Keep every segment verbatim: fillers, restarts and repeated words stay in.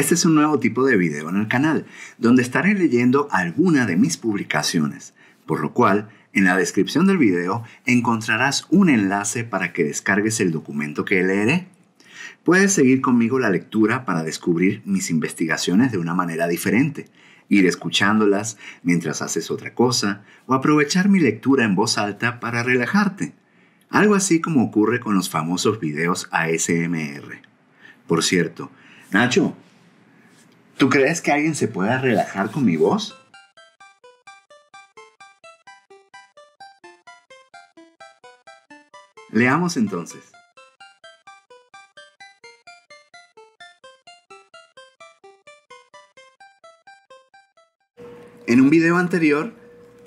Este es un nuevo tipo de video en el canal, donde estaré leyendo alguna de mis publicaciones, por lo cual, en la descripción del video encontrarás un enlace para que descargues el documento que leeré. Puedes seguir conmigo la lectura para descubrir mis investigaciones de una manera diferente, ir escuchándolas mientras haces otra cosa o aprovechar mi lectura en voz alta para relajarte. Algo así como ocurre con los famosos videos A S M R. Por cierto, Nacho, ¿tú crees que alguien se pueda relajar con mi voz? Leamos entonces. En un video anterior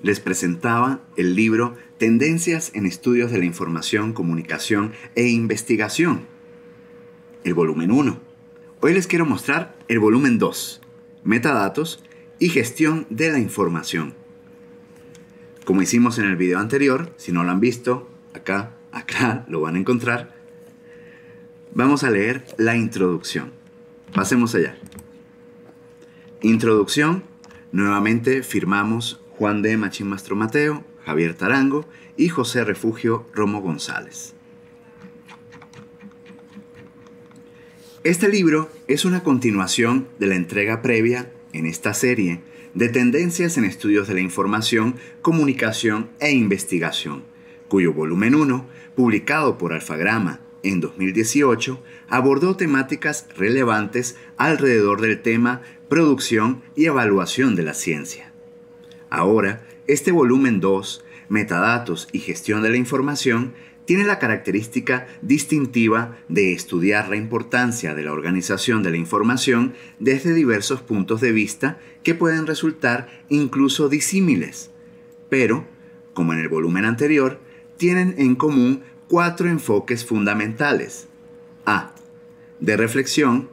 les presentaba el libro Tendencias en estudios de la información, comunicación e investigación, el volumen uno. Hoy les quiero mostrar el volumen dos, Metadatos y gestión de la información. Como hicimos en el video anterior, si no lo han visto, acá, acá lo van a encontrar. Vamos a leer la introducción. Pasemos allá. Introducción. Nuevamente firmamos Juan D. Machín Mastromatteo, Javier Tarango y José Refugio Romo González. Este libro es una continuación de la entrega previa en esta serie de Tendencias en estudios de la información, comunicación e investigación, cuyo volumen uno, publicado por Alfagrama en dos mil dieciocho, abordó temáticas relevantes alrededor del tema producción y evaluación de la ciencia. Ahora, este volumen dos, Metadatos y gestión de la información, tiene la característica distintiva de estudiar la importancia de la organización de la información desde diversos puntos de vista que pueden resultar incluso disímiles, pero, como en el volumen anterior, tienen en común cuatro enfoques fundamentales. A. De reflexión.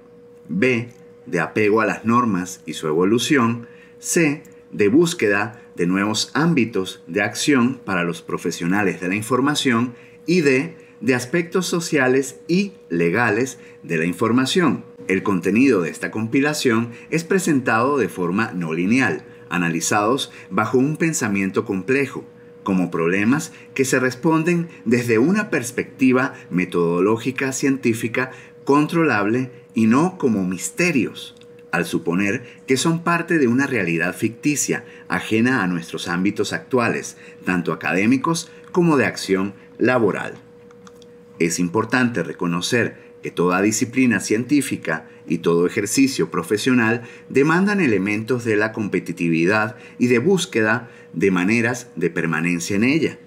B. De apego a las normas y su evolución. C. De búsqueda de nuevos ámbitos de acción para los profesionales de la información. Y D. De aspectos sociales y legales de la información. El contenido de esta compilación es presentado de forma no lineal, analizados bajo un pensamiento complejo, como problemas que se responden desde una perspectiva metodológica científica controlable y no como misterios, al suponer que son parte de una realidad ficticia ajena a nuestros ámbitos actuales, tanto académicos como de acción laboral. Es importante reconocer que toda disciplina científica y todo ejercicio profesional demandan elementos de la competitividad y de búsqueda de maneras de permanencia en ella,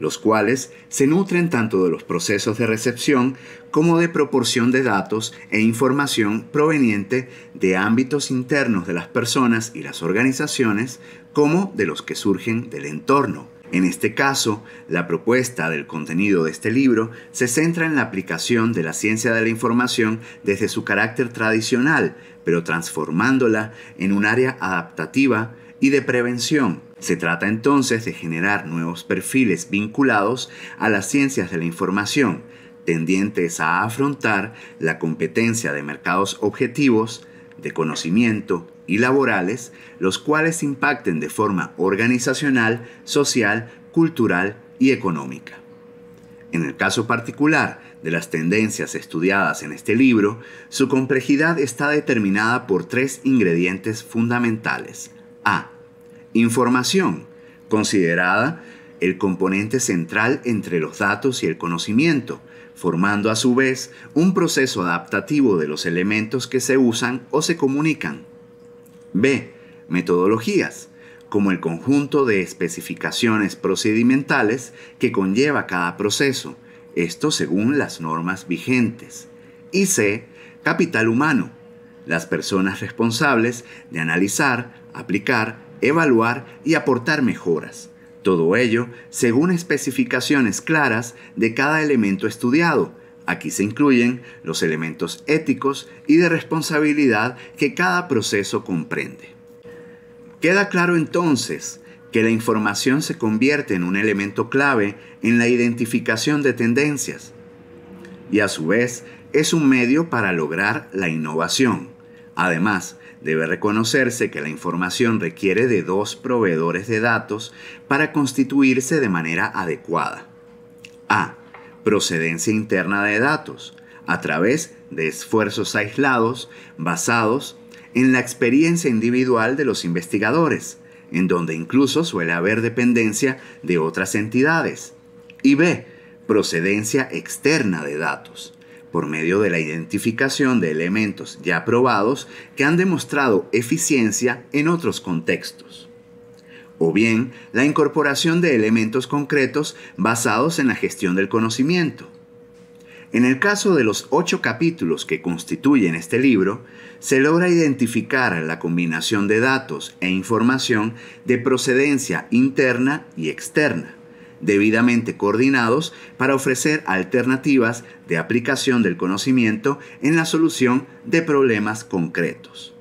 los cuales se nutren tanto de los procesos de recepción como de proporción de datos e información proveniente de ámbitos internos de las personas y las organizaciones, como de los que surgen del entorno. En este caso, la propuesta del contenido de este libro se centra en la aplicación de la ciencia de la información desde su carácter tradicional, pero transformándola en un área adaptativa y de prevención. Se trata entonces de generar nuevos perfiles vinculados a las ciencias de la información, tendientes a afrontar la competencia de mercados objetivos, de conocimiento y laborales, los cuales impacten de forma organizacional, social, cultural y económica. En el caso particular de las tendencias estudiadas en este libro, su complejidad está determinada por tres ingredientes fundamentales. A. Información, considerada el componente central entre los datos y el conocimiento, formando a su vez un proceso adaptativo de los elementos que se usan o se comunican. B. Metodologías, como el conjunto de especificaciones procedimentales que conlleva cada proceso, esto según las normas vigentes. Y C. Capital humano, las personas responsables de analizar, aplicar, evaluar y aportar mejoras. Todo ello según especificaciones claras de cada elemento estudiado. Aquí se incluyen los elementos éticos y de responsabilidad que cada proceso comprende. Queda claro entonces que la información se convierte en un elemento clave en la identificación de tendencias y a su vez es un medio para lograr la innovación, Además, debe reconocerse que la información requiere de dos proveedores de datos para constituirse de manera adecuada. A. Procedencia interna de datos, a través de esfuerzos aislados basados en la experiencia individual de los investigadores, en donde incluso suele haber dependencia de otras entidades. Y B. Procedencia externa de datos, por medio de la identificación de elementos ya probados que han demostrado eficiencia en otros contextos, o bien la incorporación de elementos concretos basados en la gestión del conocimiento. En el caso de los ocho capítulos que constituyen este libro, se logra identificar la combinación de datos e información de procedencia interna y externa, debidamente coordinados para ofrecer alternativas de aplicación del conocimiento en la solución de problemas concretos.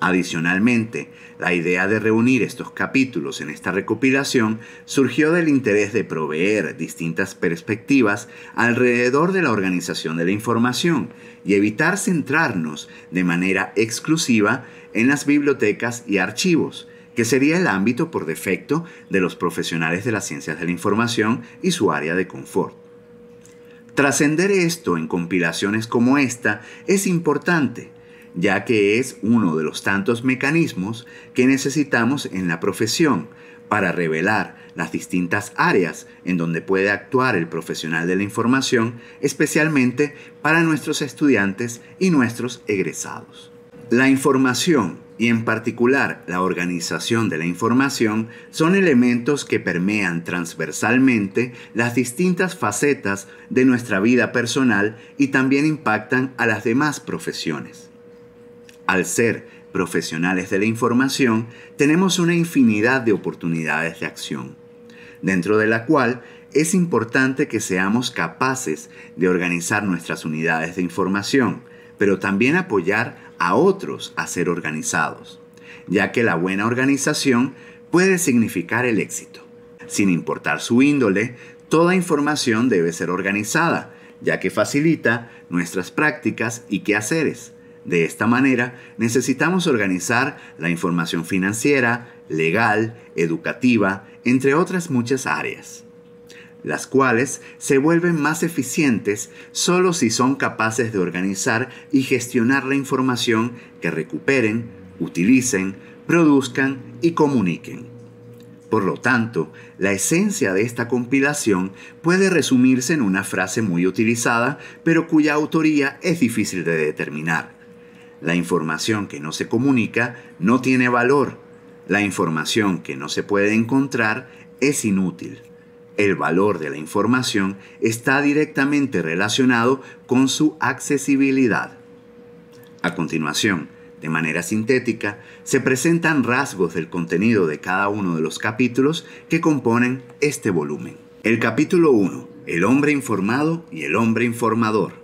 Adicionalmente, la idea de reunir estos capítulos en esta recopilación surgió del interés de proveer distintas perspectivas alrededor de la organización de la información y evitar centrarnos de manera exclusiva en las bibliotecas y archivos, que sería el ámbito por defecto de los profesionales de las ciencias de la información y su área de confort. Trascender esto en compilaciones como esta es importante, ya que es uno de los tantos mecanismos que necesitamos en la profesión para revelar las distintas áreas en donde puede actuar el profesional de la información, especialmente para nuestros estudiantes y nuestros egresados. La información, y en particular la organización de la información, son elementos que permean transversalmente las distintas facetas de nuestra vida personal y también impactan a las demás profesiones. Al ser profesionales de la información, tenemos una infinidad de oportunidades de acción, dentro de la cual es importante que seamos capaces de organizar nuestras unidades de información, pero también apoyar a otros a ser organizados, ya que la buena organización puede significar el éxito. Sin importar su índole, toda información debe ser organizada, ya que facilita nuestras prácticas y quehaceres. De esta manera, necesitamos organizar la información financiera, legal, educativa, entre otras muchas áreas, las cuales se vuelven más eficientes solo si son capaces de organizar y gestionar la información que recuperen, utilicen, produzcan y comuniquen. Por lo tanto, la esencia de esta compilación puede resumirse en una frase muy utilizada, pero cuya autoría es difícil de determinar. La información que no se comunica no tiene valor. La información que no se puede encontrar es inútil. El valor de la información está directamente relacionado con su accesibilidad. A continuación, de manera sintética, se presentan rasgos del contenido de cada uno de los capítulos que componen este volumen. El capítulo uno, El hombre informado y el hombre informador.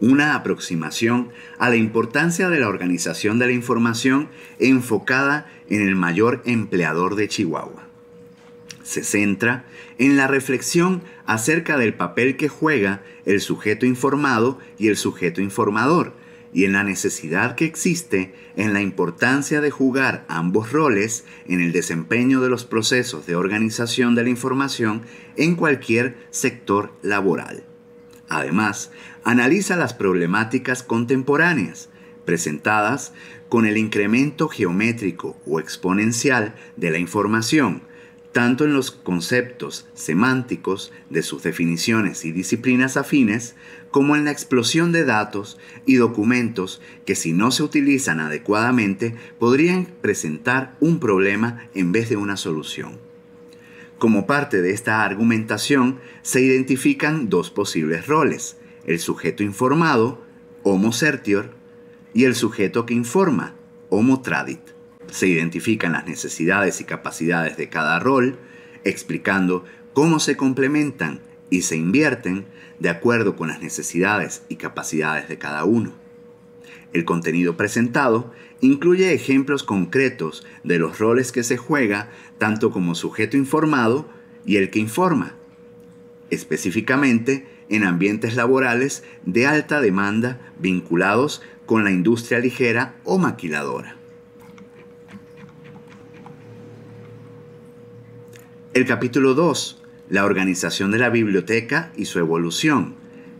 Una aproximación a la importancia de la organización de la información enfocada en el mayor empleador de Chihuahua. Se centra en la reflexión acerca del papel que juega el sujeto informado y el sujeto informador, y en la necesidad que existe en la importancia de jugar ambos roles en el desempeño de los procesos de organización de la información en cualquier sector laboral. Además, analiza las problemáticas contemporáneas presentadas con el incremento geométrico o exponencial de la información, tanto en los conceptos semánticos de sus definiciones y disciplinas afines, como en la explosión de datos y documentos que, si no se utilizan adecuadamente, podrían presentar un problema en vez de una solución. Como parte de esta argumentación, se identifican dos posibles roles: el sujeto informado, homo certior, y el sujeto que informa, homo tradit. Se identifican las necesidades y capacidades de cada rol, explicando cómo se complementan y se invierten de acuerdo con las necesidades y capacidades de cada uno. El contenido presentado incluye ejemplos concretos de los roles que se juega tanto como sujeto informado y el que informa. Específicamente, en ambientes laborales de alta demanda vinculados con la industria ligera o maquiladora. El capítulo dos, la organización de la biblioteca y su evolución,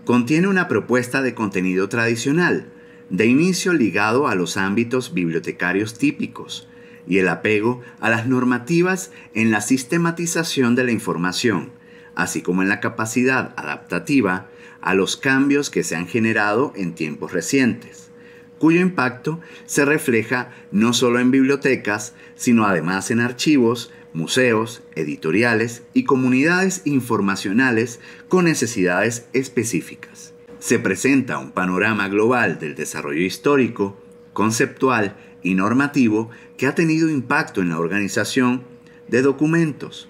contiene una propuesta de contenido tradicional, de inicio ligado a los ámbitos bibliotecarios típicos y el apego a las normativas en la sistematización de la información, así como en la capacidad adaptativa a los cambios que se han generado en tiempos recientes, cuyo impacto se refleja no solo en bibliotecas, sino además en archivos, museos, editoriales y comunidades informacionales con necesidades específicas. Se presenta un panorama global del desarrollo histórico, conceptual y normativo que ha tenido impacto en la organización de documentos,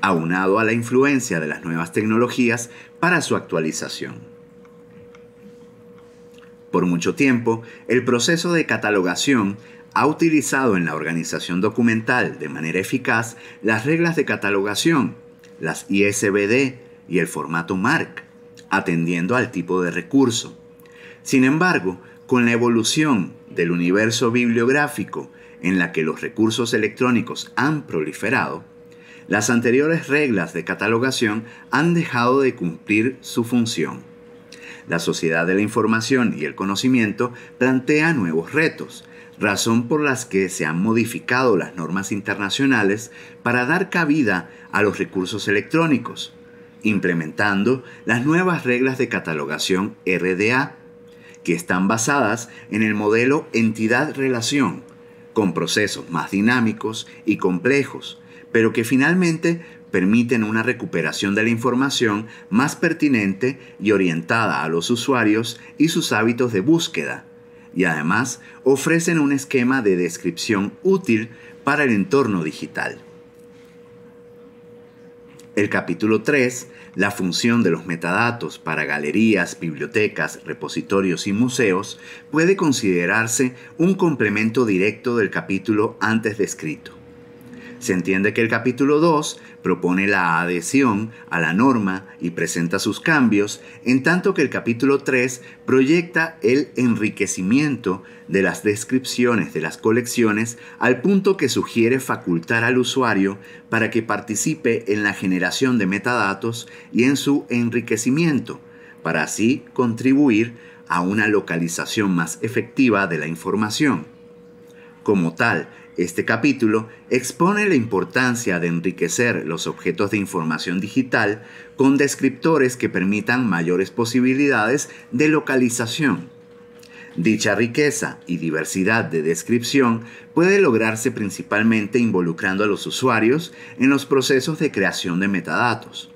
aunado a la influencia de las nuevas tecnologías para su actualización. Por mucho tiempo, el proceso de catalogación ha utilizado en la organización documental de manera eficaz las reglas de catalogación, las I S B D y el formato MARC, atendiendo al tipo de recurso. Sin embargo, con la evolución del universo bibliográfico en la que los recursos electrónicos han proliferado, las anteriores reglas de catalogación han dejado de cumplir su función. La sociedad de la información y el conocimiento plantea nuevos retos, razón por las que se han modificado las normas internacionales para dar cabida a los recursos electrónicos, implementando las nuevas reglas de catalogación R D A, que están basadas en el modelo entidad-relación, con procesos más dinámicos y complejos, pero que finalmente permiten una recuperación de la información más pertinente y orientada a los usuarios y sus hábitos de búsqueda, y además ofrecen un esquema de descripción útil para el entorno digital. El capítulo tres, la función de los metadatos para galerías, bibliotecas, repositorios y museos, puede considerarse un complemento directo del capítulo antes descrito. Se entiende que el capítulo dos propone la adhesión a la norma y presenta sus cambios, en tanto que el capítulo tres proyecta el enriquecimiento de las descripciones de las colecciones al punto que sugiere facultar al usuario para que participe en la generación de metadatos y en su enriquecimiento, para así contribuir a una localización más efectiva de la información. Como tal, este capítulo expone la importancia de enriquecer los objetos de información digital con descriptores que permitan mayores posibilidades de localización. Dicha riqueza y diversidad de descripción puede lograrse principalmente involucrando a los usuarios en los procesos de creación de metadatos.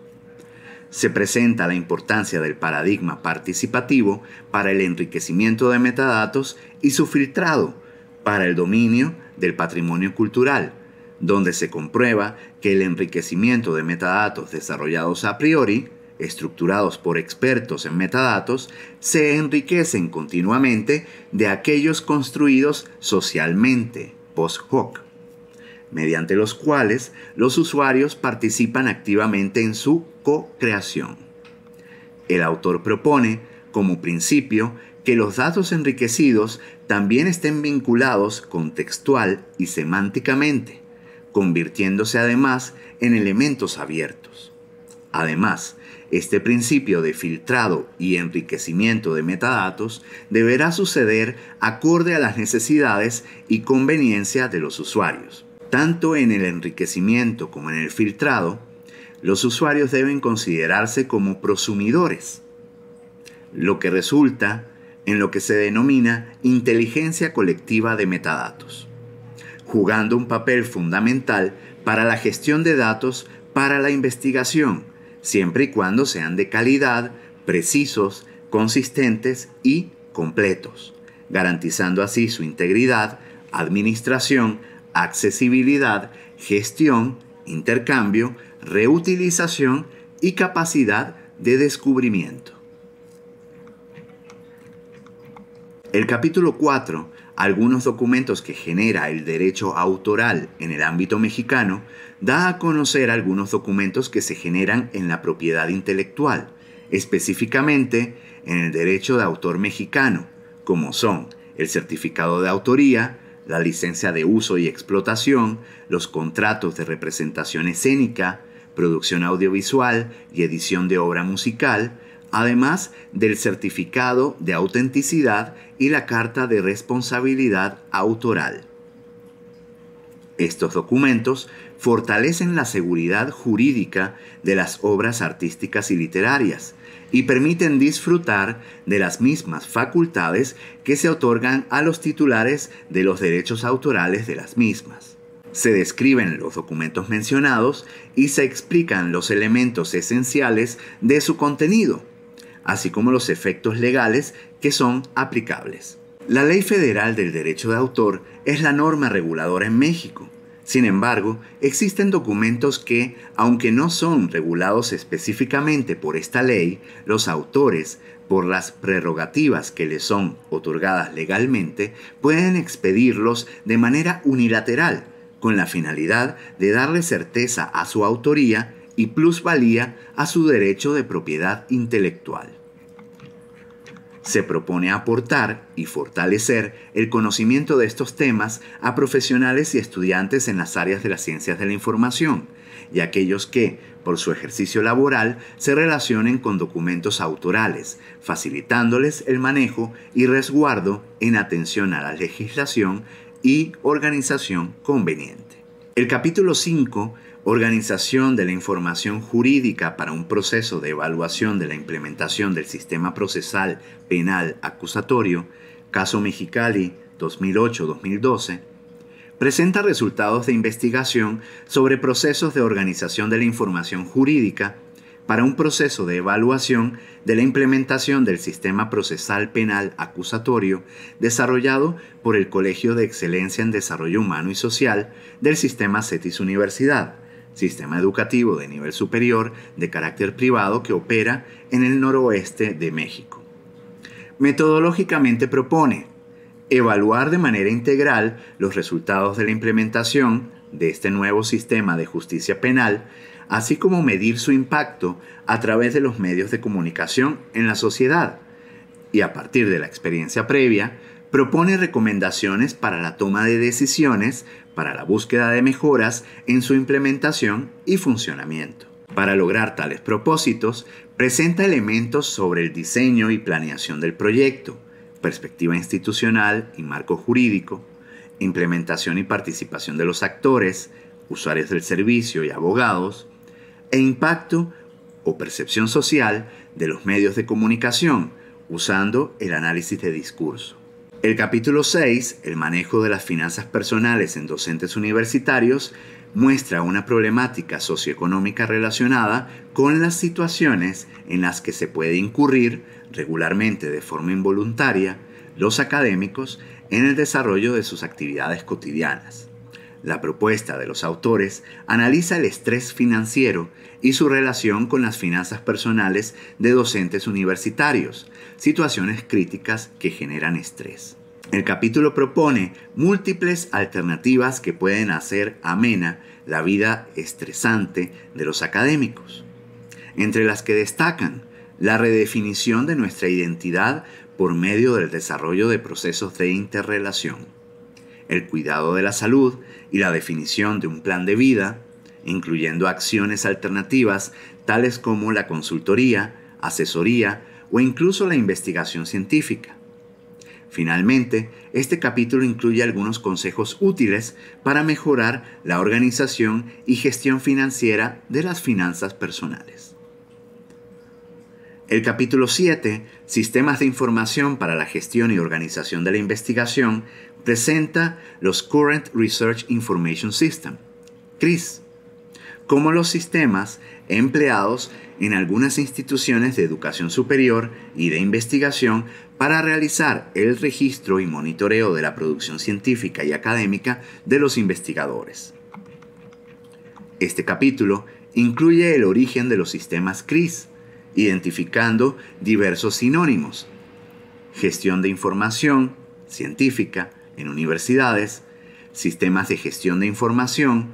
Se presenta la importancia del paradigma participativo para el enriquecimiento de metadatos y su filtrado para el dominio del patrimonio cultural, donde se comprueba que el enriquecimiento de metadatos desarrollados a priori, estructurados por expertos en metadatos, se enriquecen continuamente de aquellos construidos socialmente, post hoc, mediante los cuales los usuarios participan activamente en su co-creación. El autor propone, como principio, que los datos enriquecidos también estén vinculados contextual y semánticamente, convirtiéndose además en elementos abiertos. Además, este principio de filtrado y enriquecimiento de metadatos deberá suceder acorde a las necesidades y conveniencia de los usuarios. Tanto en el enriquecimiento como en el filtrado, los usuarios deben considerarse como prosumidores, lo que resulta en lo que se denomina inteligencia colectiva de metadatos, jugando un papel fundamental para la gestión de datos para la investigación, siempre y cuando sean de calidad, precisos, consistentes y completos, garantizando así su integridad, administración, accesibilidad, gestión, intercambio, reutilización y capacidad de descubrimiento. El capítulo cuatro, algunos documentos que genera el derecho autoral en el ámbito mexicano, da a conocer algunos documentos que se generan en la propiedad intelectual, específicamente en el derecho de autor mexicano, como son el certificado de autoría, la licencia de uso y explotación, los contratos de representación escénica, producción audiovisual y edición de obra musical, además del certificado de autenticidad y la carta de responsabilidad autoral. Estos documentos fortalecen la seguridad jurídica de las obras artísticas y literarias y permiten disfrutar de las mismas facultades que se otorgan a los titulares de los derechos autorales de las mismas. Se describen los documentos mencionados y se explican los elementos esenciales de su contenido, así como los efectos legales que son aplicables. La Ley Federal del Derecho de Autor es la norma reguladora en México. Sin embargo, existen documentos que, aunque no son regulados específicamente por esta ley, los autores, por las prerrogativas que les son otorgadas legalmente, pueden expedirlos de manera unilateral, con la finalidad de darle certeza a su autoría y plusvalía a su derecho de propiedad intelectual. Se propone aportar y fortalecer el conocimiento de estos temas a profesionales y estudiantes en las áreas de las ciencias de la información y aquellos que, por su ejercicio laboral, se relacionen con documentos autorales, facilitándoles el manejo y resguardo en atención a la legislación y organización conveniente. El capítulo cinco, Organización de la información jurídica para un proceso de evaluación de la implementación del sistema procesal penal acusatorio, caso Mexicali dos mil ocho dos mil doce, presenta resultados de investigación sobre procesos de organización de la información jurídica para un proceso de evaluación de la implementación del sistema procesal penal acusatorio desarrollado por el Colegio de Excelencia en Desarrollo Humano y Social del Sistema CETIS Universidad, sistema educativo de nivel superior de carácter privado que opera en el noroeste de México. Metodológicamente propone evaluar de manera integral los resultados de la implementación de este nuevo sistema de justicia penal, así como medir su impacto a través de los medios de comunicación en la sociedad, y a partir de la experiencia previa, propone recomendaciones para la toma de decisiones, para la búsqueda de mejoras en su implementación y funcionamiento. Para lograr tales propósitos, presenta elementos sobre el diseño y planeación del proyecto, perspectiva institucional y marco jurídico, implementación y participación de los actores, usuarios del servicio y abogados, e impacto o percepción social de los medios de comunicación, usando el análisis de discurso. El capítulo seis, el manejo de las finanzas personales en docentes universitarios, muestra una problemática socioeconómica relacionada con las situaciones en las que se puede incurrir regularmente de forma involuntaria los académicos en el desarrollo de sus actividades cotidianas. La propuesta de los autores analiza el estrés financiero y su relación con las finanzas personales de docentes universitarios, situaciones críticas que generan estrés. El capítulo propone múltiples alternativas que pueden hacer amena la vida estresante de los académicos, entre las que destacan la redefinición de nuestra identidad por medio del desarrollo de procesos de interrelación, el cuidado de la salud y la definición de un plan de vida, incluyendo acciones alternativas tales como la consultoría, asesoría o incluso la investigación científica. Finalmente, este capítulo incluye algunos consejos útiles para mejorar la organización y gestión financiera de las finanzas personales. El capítulo siete, Sistemas de información para la gestión y organización de la investigación, presenta los Current Research Information System, CRIS, como los sistemas empleados en algunas instituciones de educación superior y de investigación para realizar el registro y monitoreo de la producción científica y académica de los investigadores. Este capítulo incluye el origen de los sistemas CRIS, identificando diversos sinónimos: gestión de información científica en universidades, sistemas de gestión de información,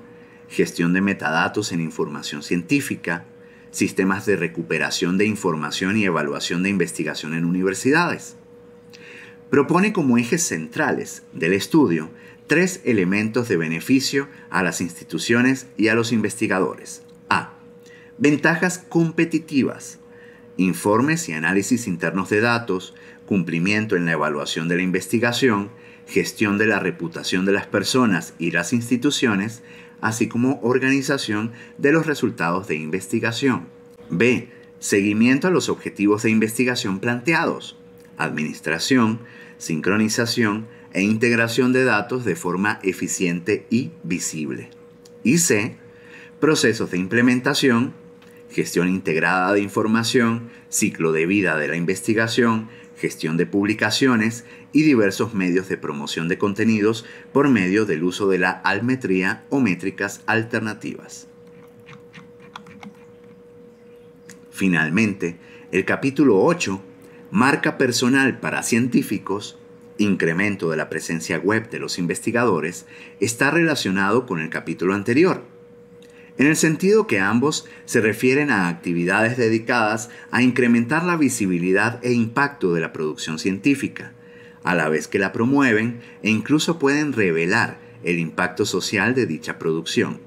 gestión de metadatos en información científica, sistemas de recuperación de información y evaluación de investigación en universidades. Propone como ejes centrales del estudio tres elementos de beneficio a las instituciones y a los investigadores. A. Ventajas competitivas. Informes y análisis internos de datos, cumplimiento en la evaluación de la investigación, gestión de la reputación de las personas y las instituciones, así como organización de los resultados de investigación. B. Seguimiento a los objetivos de investigación planteados. Administración, sincronización e integración de datos de forma eficiente y visible. Y C. Procesos de implementación, gestión integrada de información, ciclo de vida de la investigación, gestión de publicaciones y diversos medios de promoción de contenidos por medio del uso de la almetría o métricas alternativas. Finalmente, el capítulo ocho, Marca personal para científicos, incremento de la presencia web de los investigadores, está relacionado con el capítulo anterior, en el sentido que ambos se refieren a actividades dedicadas a incrementar la visibilidad e impacto de la producción científica, a la vez que la promueven e incluso pueden revelar el impacto social de dicha producción.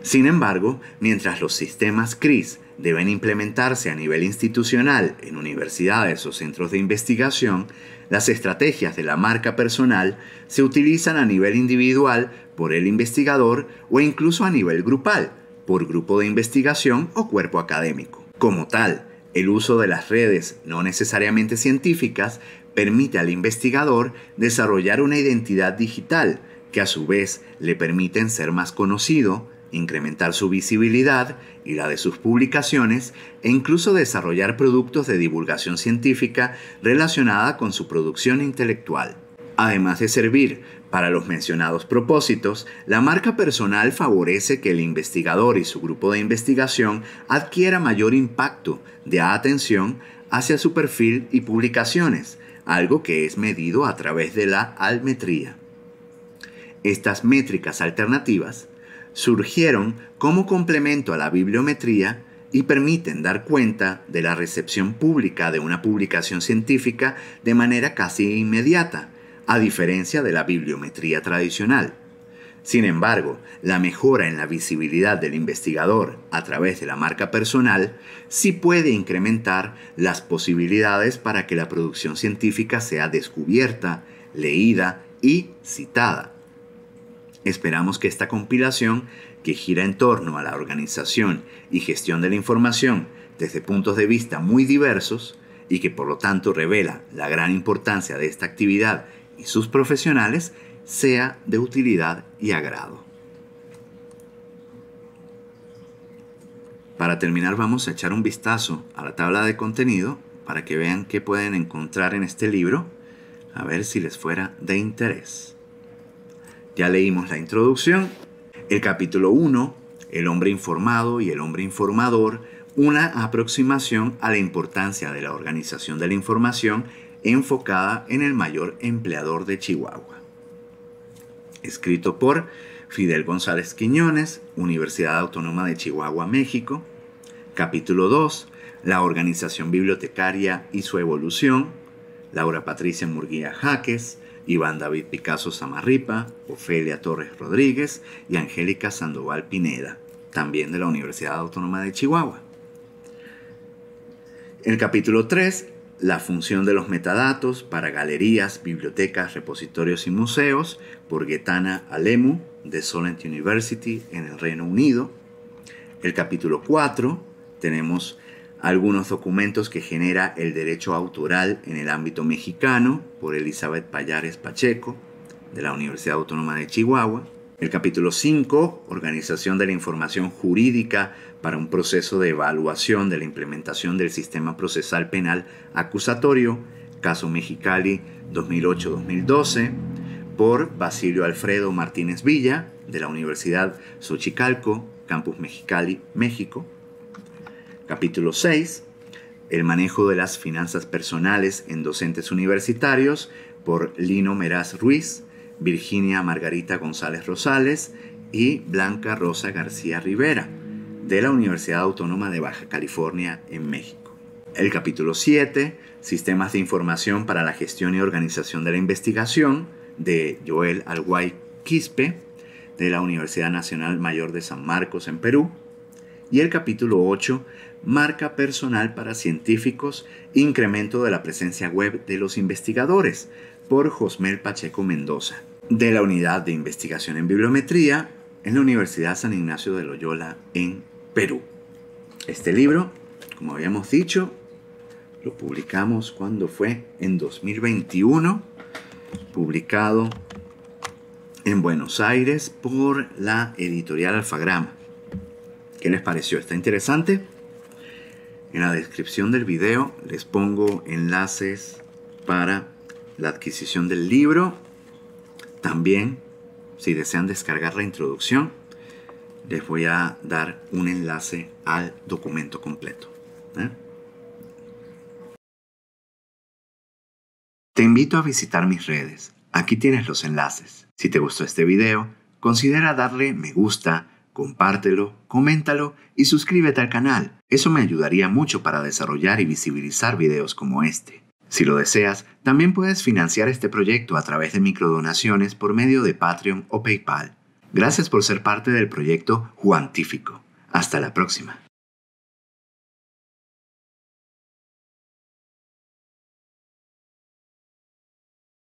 Sin embargo, mientras los sistemas CRIS deben implementarse a nivel institucional en universidades o centros de investigación, las estrategias de la marca personal se utilizan a nivel individual por el investigador o incluso a nivel grupal, por grupo de investigación o cuerpo académico. Como tal, el uso de las redes no necesariamente científicas permite al investigador desarrollar una identidad digital que a su vez le permiten ser más conocido, incrementar su visibilidad y la de sus publicaciones e incluso desarrollar productos de divulgación científica relacionada con su producción intelectual. Además de servir para los mencionados propósitos, la marca personal favorece que el investigador y su grupo de investigación adquiera mayor impacto de atención hacia su perfil y publicaciones, algo que es medido a través de la almetría. Estas métricas alternativas surgieron como complemento a la bibliometría y permiten dar cuenta de la recepción pública de una publicación científica de manera casi inmediata, a diferencia de la bibliometría tradicional. Sin embargo, la mejora en la visibilidad del investigador a través de la marca personal sí puede incrementar las posibilidades para que la producción científica sea descubierta, leída y citada. Esperamos que esta compilación, que gira en torno a la organización y gestión de la información desde puntos de vista muy diversos y que por lo tanto revela la gran importancia de esta actividad y sus profesionales, sea de utilidad y agrado. Para terminar, vamos a echar un vistazo a la tabla de contenido para que vean qué pueden encontrar en este libro, a ver si les fuera de interés. Ya leímos la introducción, el capítulo uno, el hombre informado y el hombre informador, una aproximación a la importancia de la organización de la información enfocada en el mayor empleador de Chihuahua. Escrito por Fidel González Quiñones, Universidad Autónoma de Chihuahua, México. Capítulo dos. La organización bibliotecaria y su evolución. Laura Patricia Murguía Jaques, Iván David Picasso Samarripa, Ofelia Torres Rodríguez y Angélica Sandoval Pineda, también de la Universidad Autónoma de Chihuahua. El capítulo tres. La función de los metadatos para galerías, bibliotecas, repositorios y museos, por Gaetana Alemu, de Solent University, en el Reino Unido. El capítulo cuatro, tenemos algunos documentos que genera el derecho autoral en el ámbito mexicano, por Elizabeth Payares Pacheco, de la Universidad Autónoma de Chihuahua. El capítulo cinco, Organización de la información jurídica para un proceso de evaluación de la implementación del sistema procesal penal acusatorio, caso Mexicali dos mil ocho dos mil doce, por Basilio Alfredo Martínez Villa, de la Universidad Xochicalco, campus Mexicali, México. Capítulo seis, El manejo de las finanzas personales en docentes universitarios, por Lino Meraz Ruiz, Virginia Margarita González Rosales y Blanca Rosa García Rivera, de la Universidad Autónoma de Baja California en México. El capítulo siete, Sistemas de Información para la Gestión y Organización de la Investigación, de Joel Alguay Quispe, de la Universidad Nacional Mayor de San Marcos en Perú. Y el capítulo ocho, Marca Personal para Científicos, Incremento de la Presencia Web de los Investigadores, por Josmel Pacheco Mendoza, de la Unidad de Investigación en Bibliometría en la Universidad San Ignacio de Loyola en Perú. Este libro, como habíamos dicho, lo publicamos cuando fue en dos mil veintiuno, publicado en Buenos Aires por la editorial Alfagrama. ¿Qué les pareció? ¿Está interesante? En la descripción del video les pongo enlaces para la adquisición del libro. También, si desean descargar la introducción, les voy a dar un enlace al documento completo. ¿Eh? Te invito a visitar mis redes. Aquí tienes los enlaces. Si te gustó este video, considera darle me gusta, compártelo, coméntalo y suscríbete al canal. Eso me ayudaría mucho para desarrollar y visibilizar videos como este. Si lo deseas, también puedes financiar este proyecto a través de microdonaciones por medio de Patreon o Paypal. Gracias por ser parte del proyecto Juantífico. Hasta la próxima.